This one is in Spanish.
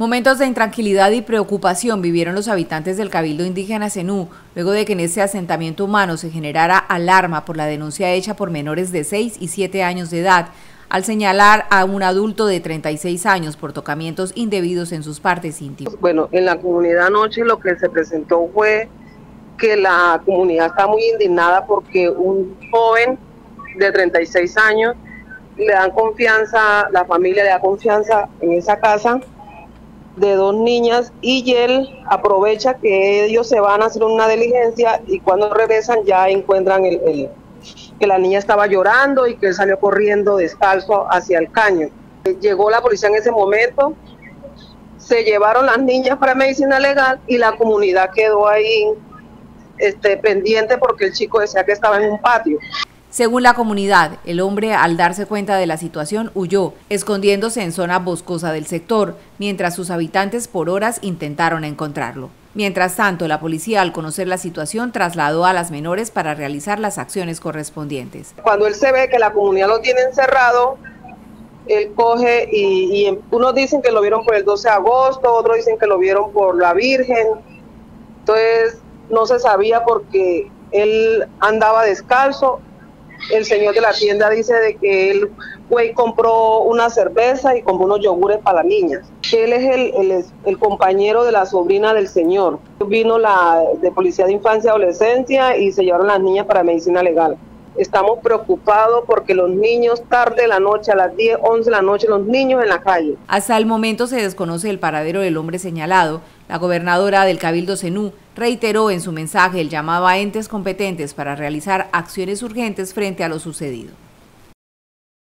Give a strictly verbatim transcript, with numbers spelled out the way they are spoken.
Momentos de intranquilidad y preocupación vivieron los habitantes del Cabildo Indígena Zenú, luego de que en este asentamiento humano se generara alarma por la denuncia hecha por menores de seis y siete años de edad, al señalar a un adulto de treinta y seis años por tocamientos indebidos en sus partes íntimas. Bueno, en la comunidad anoche lo que se presentó fue que la comunidad está muy indignada porque un joven de treinta y seis años le dan confianza, la familia le da confianza en esa casa de dos niñas y él aprovecha que ellos se van a hacer una diligencia y cuando regresan ya encuentran el, el, que la niña estaba llorando y que él salió corriendo descalzo hacia el caño. Llegó la policía en ese momento, se llevaron las niñas para medicina legal y la comunidad quedó ahí este, pendiente porque el chico decía que estaba en un patio. Según la comunidad, el hombre al darse cuenta de la situación huyó, escondiéndose en zona boscosa del sector, mientras sus habitantes por horas intentaron encontrarlo. Mientras tanto, la policía al conocer la situación trasladó a las menores para realizar las acciones correspondientes. Cuando él se ve que la comunidad lo tiene encerrado, él coge y, y unos dicen que lo vieron por el doce de agosto, otros dicen que lo vieron por la Virgen, entonces no se sabía porque él andaba descalzo. El señor de la tienda dice de que él fue, compró una cerveza y compró unos yogures para las niñas. Él es el, el, el compañero de la sobrina del señor. Vino la de policía de infancia y adolescencia y se llevaron las niñas para medicina legal. Estamos preocupados porque los niños tarde de la noche, a las diez, once de la noche, los niños en la calle. Hasta el momento se desconoce el paradero del hombre señalado. La gobernadora del Cabildo Zenú reiteró en su mensaje el llamado a entes competentes para realizar acciones urgentes frente a lo sucedido.